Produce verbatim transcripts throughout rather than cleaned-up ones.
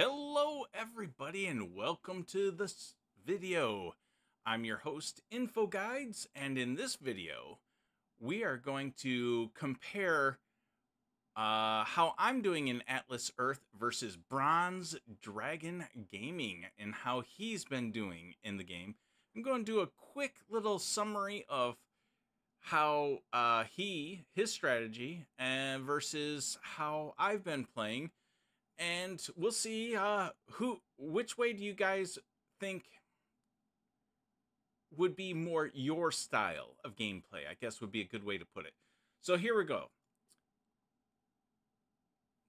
Hello everybody and welcome to this video. I'm your host InfoGuides, and in this video we are going to compare uh, how I'm doing in Atlas Earth versus BronzeDrag0n Gaming and how he's been doing in the game. I'm going to do a quick little summary of how uh, he, his strategy and uh, versus how I've been playing. And we'll see uh, who, which way do you guys think would be more your style of gameplay, I guess would be a good way to put it. So here we go.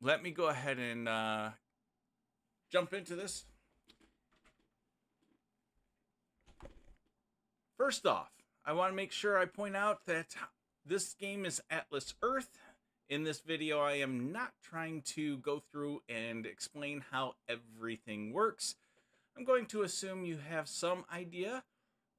Let me go ahead and uh, jump into this. First off, I want to make sure I point out that this game is Atlas Earth. In this video, I am not trying to go through and explain how everything works. I'm going to assume you have some idea.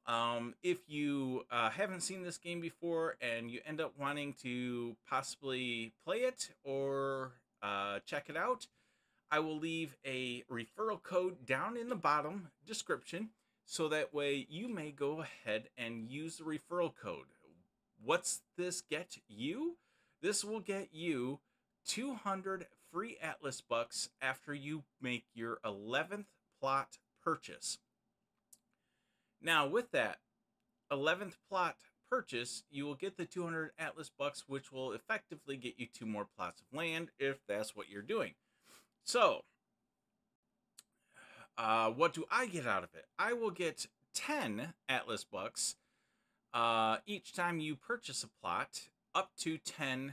Um, if you uh, haven't seen this game before and you end up wanting to possibly play it or uh, check it out, I will leave a referral code down in the bottom description, so that way you may go ahead and use the referral code. What's this get you? This will get you two hundred free Atlas Bucks after you make your eleventh plot purchase. Now with that eleventh plot purchase, you will get the two hundred Atlas Bucks, which will effectively get you two more plots of land if that's what you're doing. So, uh, what do I get out of it? I will get ten Atlas Bucks uh, each time you purchase a plot, up to ten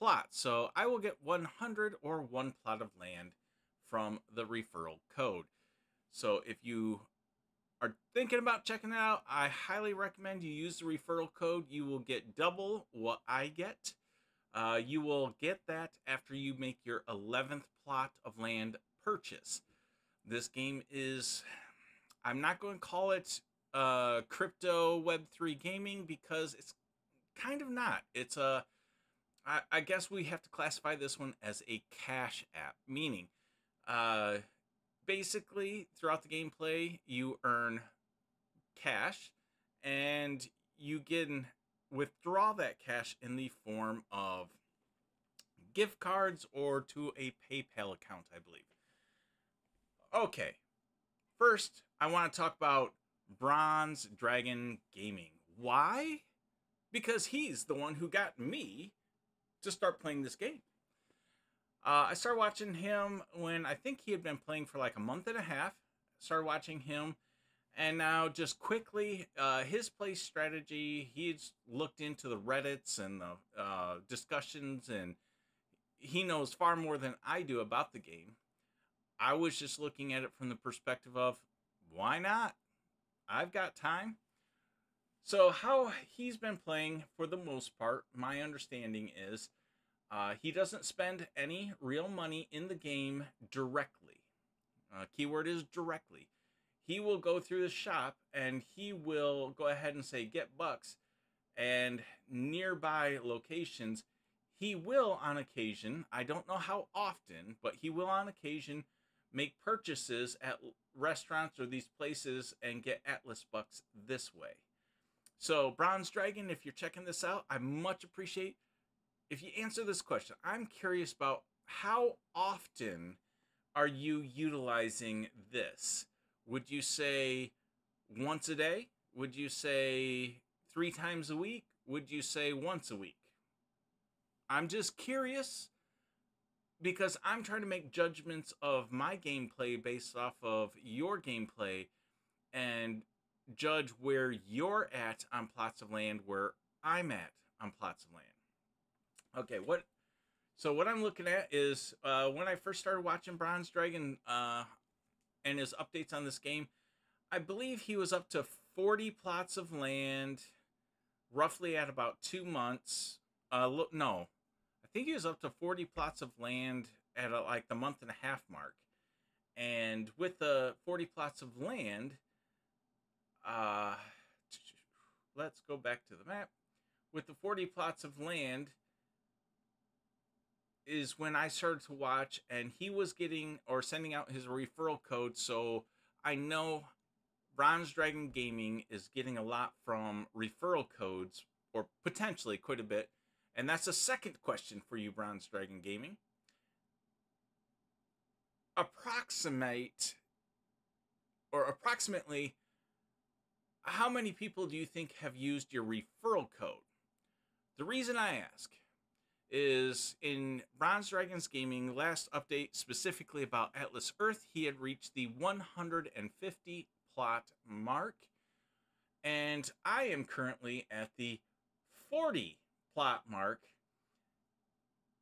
plots. So I will get one hundred or one plot of land from the referral code. So if you are thinking about checking that out, I highly recommend you use the referral code. You will get double what I get. Uh, you will get that after you make your eleventh plot of land purchase. This game is, I'm not going to call it uh, crypto web three gaming because it's kind of not. It's a, I, I guess we have to classify this one as a cash app, meaning uh, basically throughout the gameplay you earn cash and you can withdraw that cash in the form of gift cards or to a PayPal account, I believe. Okay, first I want to talk about BronzeDrag0n Gaming. Why? Because he's the one who got me to start playing this game. Uh, I started watching him when I think he had been playing for like a month and a half. Started watching him. And now just quickly, uh, his play strategy, he's looked into the Reddits and the uh, discussions. And he knows far more than I do about the game. I was just looking at it from the perspective of, why not? I've got time. So how he's been playing, for the most part, my understanding is uh, he doesn't spend any real money in the game directly. Uh, keyword is directly. He will go through the shop and he will go ahead and say get bucks, and nearby locations he will on occasion, I don't know how often, but he will on occasion make purchases at restaurants or these places and get Atlas Bucks this way. So BronzeDrag0n, if you're checking this out, I much appreciate if you answer this question. I'm curious about how often are you utilizing this? Would you say once a day? Would you say three times a week? Would you say once a week? I'm just curious because I'm trying to make judgments of my gameplay based off of your gameplay and judge where you're at on plots of land, where I'm at on plots of land. Okay, what? So what I'm looking at is uh, when I first started watching BronzeDrag0n uh, and his updates on this game, I believe he was up to forty plots of land, roughly at about two months. Uh, look, no, I think he was up to forty plots of land at a, like the month and a half mark, and with the forty plots of land. Uh, let's go back to the map. With the forty plots of land, is when I started to watch, and he was getting or sending out his referral code. So I know BronzeDrag0n Gaming is getting a lot from referral codes, or potentially quite a bit. And that's the second question for you, BronzeDrag0n Gaming. Approximate or approximately how many people do you think have used your referral code? The reason I ask is in BronzeDrag0n Gaming last update, specifically about Atlas Earth, he had reached the one hundred fifty plot mark, and I am currently at the forty plot mark,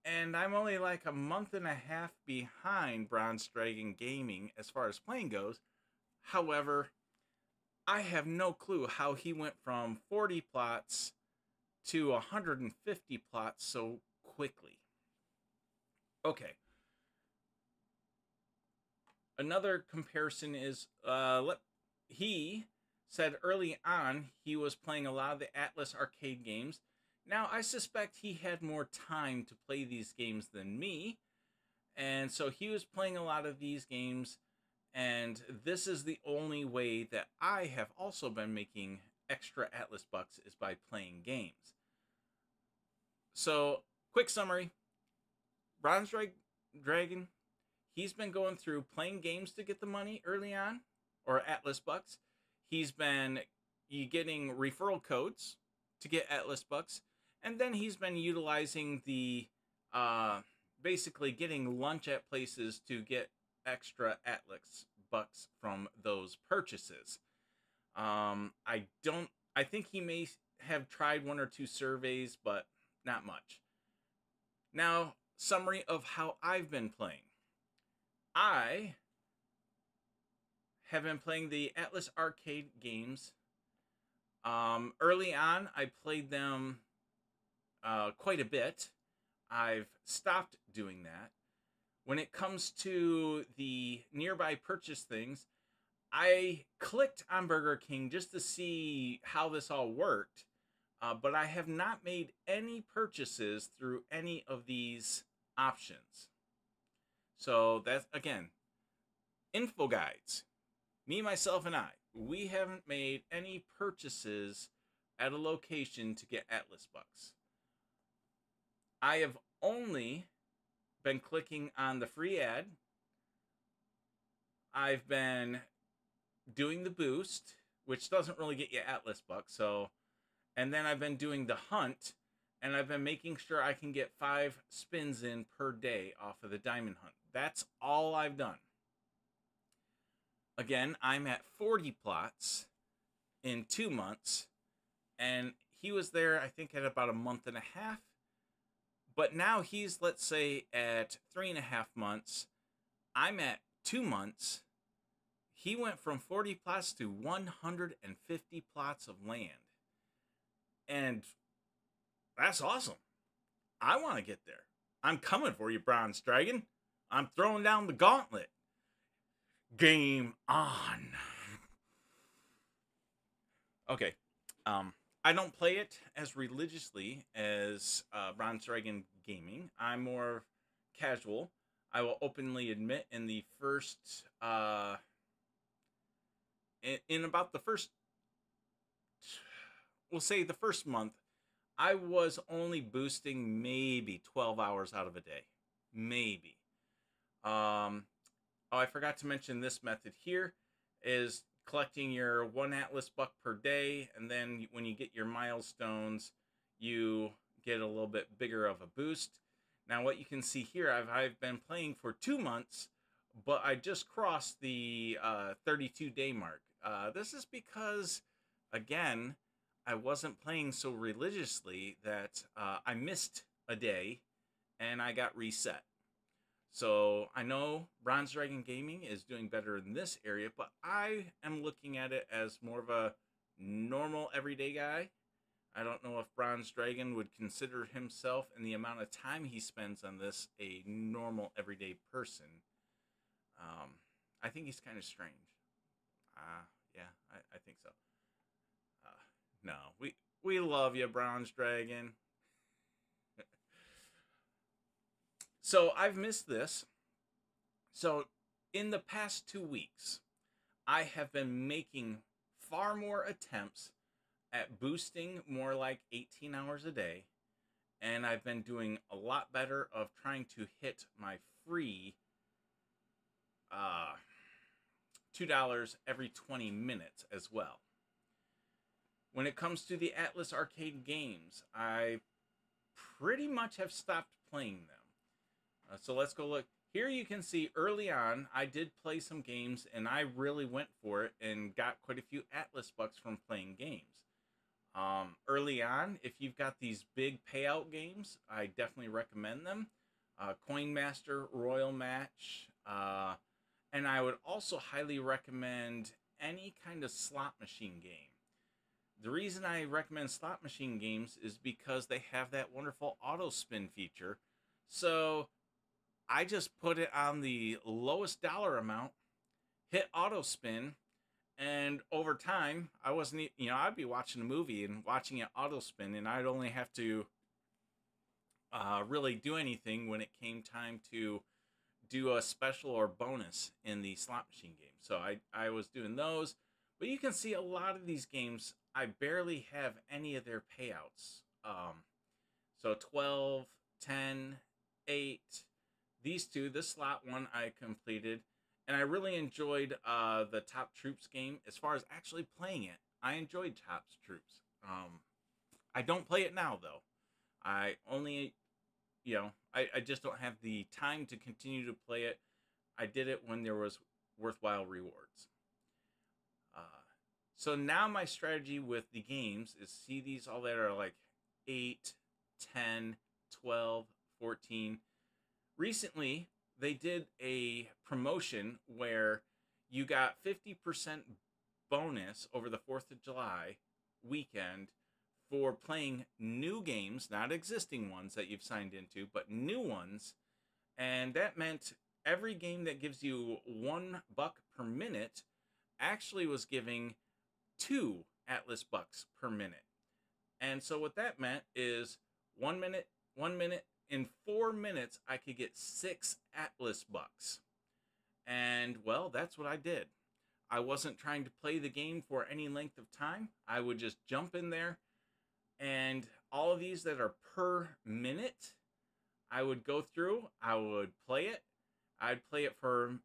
and I'm only like a month and a half behind BronzeDrag0n Gaming as far as playing goes. However, I have no clue how he went from forty plots to one hundred fifty plots so quickly. Okay. Another comparison is, uh, let, he said early on he was playing a lot of the Atlas arcade games. Now, I suspect he had more time to play these games than me, and so he was playing a lot of these games, and this is the only way that I have also been making extra Atlas bucks, is by playing games. So, quick summary. BronzeDrag0n, he's been going through playing games to get the money early on, or Atlas bucks. He's been getting referral codes to get Atlas bucks, and then he's been utilizing the, uh, basically getting lunch at places to get extra Atlas bucks from those purchases. Um, I don't, I think he may have tried one or two surveys, but not much. Now, summary of how I've been playing. I have been playing the Atlas arcade games. Um, early on, I played them uh, quite a bit. I've stopped doing that. When it comes to the nearby purchase things, I clicked on Burger King just to see how this all worked, uh, but I have not made any purchases through any of these options. So that's, again, InfoGuides. Me, myself, and I, we haven't made any purchases at a location to get Atlas bucks. I have only been clicking on the free ad. I've been doing the boost, which doesn't really get you Atlas bucks, so, and then I've been doing the hunt, and I've been making sure I can get five spins in per day off of the diamond hunt. That's all I've done. Again, I'm at forty plots in two months, and he was there, I think, at about a month and a half, but now he's, let's say, at three and a half months. I'm at two months. He went from forty plots to one hundred fifty plots of land. And that's awesome. I want to get there. I'm coming for you, BronzeDrag0n. I'm throwing down the gauntlet. Game on. Okay. Um, I don't play it as religiously as uh, BronzeDrag0n Gaming. I'm more casual. I will openly admit in the first... Uh, In about the first, we'll say the first month, I was only boosting maybe twelve hours out of a day. Maybe. Um, oh, I forgot to mention this method here is collecting your one Atlas buck per day. And then when you get your milestones, you get a little bit bigger of a boost. Now, what you can see here, I've, I've been playing for two months. But I just crossed the uh, thirty-two day mark. Uh, this is because, again, I wasn't playing so religiously that uh, I missed a day and I got reset. So I know BronzeDrag0n Gaming is doing better in this area, but I am looking at it as more of a normal everyday guy. I don't know if BronzeDrag0n would consider himself and the amount of time he spends on this a normal everyday person. Um, I think he's kind of strange. Ah, uh, yeah, I, I think so. Uh, no, we, we love you, BronzeDrag0n. So I've missed this. So in the past two weeks, I have been making far more attempts at boosting more like eighteen hours a day. And I've been doing a lot better of trying to hit my free uh, two dollars every twenty minutes as well. When it comes to the Atlas arcade games, I pretty much have stopped playing them. Uh, so let's go look. Here you can see early on, I did play some games, and I really went for it and got quite a few Atlas bucks from playing games. Um, early on, if you've got these big payout games, I definitely recommend them. Uh, Coin Master, Royal Match, uh, and I would also highly recommend any kind of slot machine game. The reason I recommend slot machine games is because they have that wonderful auto spin feature. So I just put it on the lowest dollar amount, hit auto spin, and over time, I wasn't, you know, I'd be watching a movie and watching it auto spin, and I'd only have to uh, really do anything when it came time to do a special or bonus in the slot machine game. So I, I was doing those. But you can see a lot of these games, I barely have any of their payouts. Um, so twelve, ten, eight, these two, this slot one I completed. And I really enjoyed uh, the Top Troops game. As far as actually playing it, I enjoyed Top Troops. Um, I don't play it now, though. I only, you know, I, I just don't have the time to continue to play it. I did it when there was worthwhile rewards. Uh, so now my strategy with the games is see these all that are like eight, ten, twelve, fourteen. Recently, they did a promotion where you got fifty percent bonus over the fourth of July weekend for playing new games, not existing ones that you've signed into, but new ones. And that meant every game that gives you one buck per minute actually was giving two Atlas bucks per minute. And so what that meant is one minute, one minute, in four minutes, I could get six Atlas bucks. And, well, that's what I did. I wasn't trying to play the game for any length of time. I would just jump in there. And all of these that are per minute, I would go through. I would play it. I'd play it for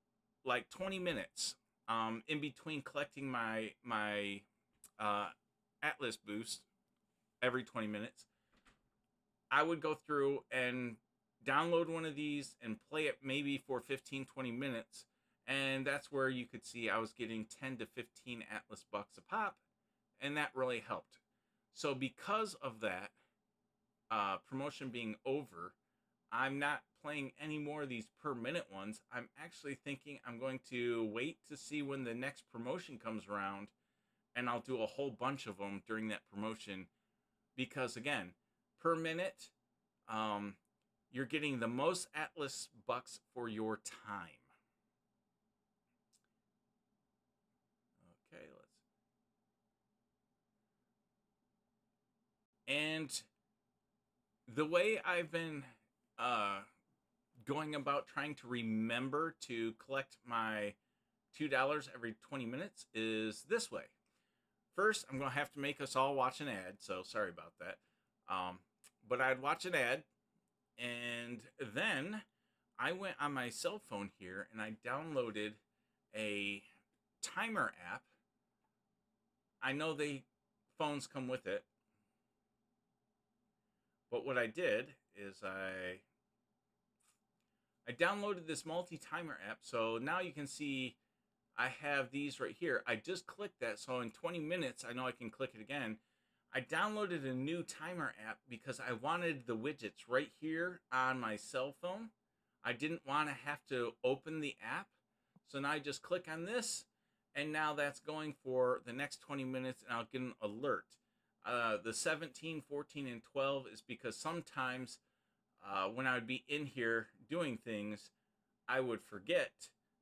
like twenty minutes um, in between collecting my, my uh, Atlas boost every twenty minutes. I would go through and download one of these and play it maybe for fifteen, twenty minutes. And that's where you could see I was getting ten to fifteen Atlas bucks a pop. And that really helped. So because of that uh, promotion being over, I'm not playing any more of these per minute ones. I'm actually thinking I'm going to wait to see when the next promotion comes around. And I'll do a whole bunch of them during that promotion. Because again, per minute, um, you're getting the most Atlas bucks for your time. Okay, let's. And the way I've been uh, going about trying to remember to collect my two dollars every twenty minutes is this way. First, I'm going to have to make us all watch an ad, so sorry about that. Um, But I'd watch an ad, and then I went on my cell phone here, and I downloaded a timer app. I know the phones come with it, but what I did is I, I downloaded this multi-timer app, so now you can see I have these right here. I just clicked that, so in twenty minutes, I know I can click it again. I downloaded a new timer app because I wanted the widgets right here on my cell phone. I didn't want to have to open the app. So now I just click on this, and now that's going for the next twenty minutes, and I'll get an alert. Uh, the seventeen, fourteen, and twelve is because sometimes uh, when I would be in here doing things, I would forget,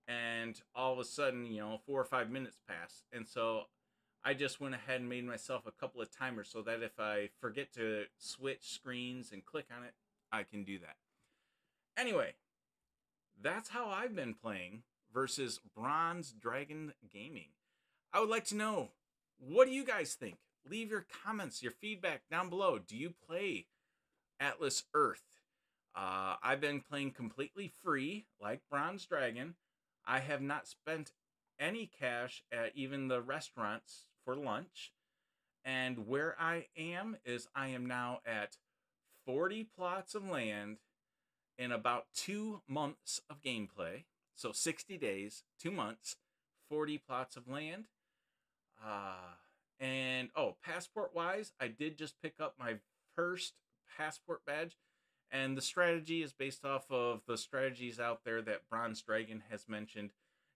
and all of a sudden, you know, four or five minutes pass. And so I just went ahead and made myself a couple of timers so that if I forget to switch screens and click on it, I can do that. Anyway, that's how I've been playing versus BronzeDrag0n Gaming. I would like to know, what do you guys think? Leave your comments, your feedback down below. Do you play Atlas Earth? Uh, I've been playing completely free, like BronzeDrag0n. I have not spent any cash at even the restaurants for lunch. And where I am is I am now at forty plots of land in about two months of gameplay. So sixty days, two months, forty plots of land. Uh, and, oh, passport-wise, I did just pick up my first passport badge. And the strategy is based off of the strategies out there that BronzeDrag0n has mentioned.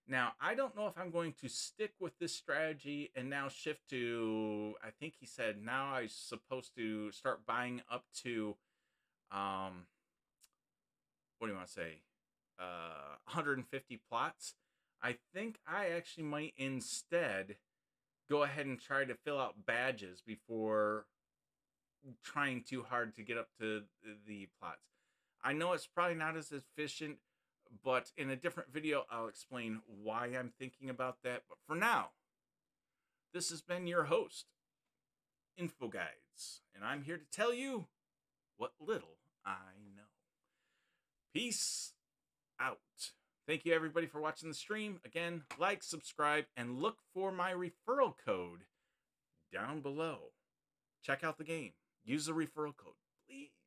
Now, I don't know if I'm going to stick with this strategy and now shift to, I think he said, now I'm supposed to start buying up to, um, what do you want to say, uh, one hundred fifty plots. I think I actually might instead go ahead and try to fill out badges before trying too hard to get up to the plots. I know it's probably not as efficient, but in a different video, I'll explain why I'm thinking about that. But for now, this has been your host, InfoGuides, and I'm here to tell you what little I know. Peace out. Thank you, everybody, for watching the stream. Again, like, subscribe, and look for my referral code down below. Check out the game. Use the referral code, please.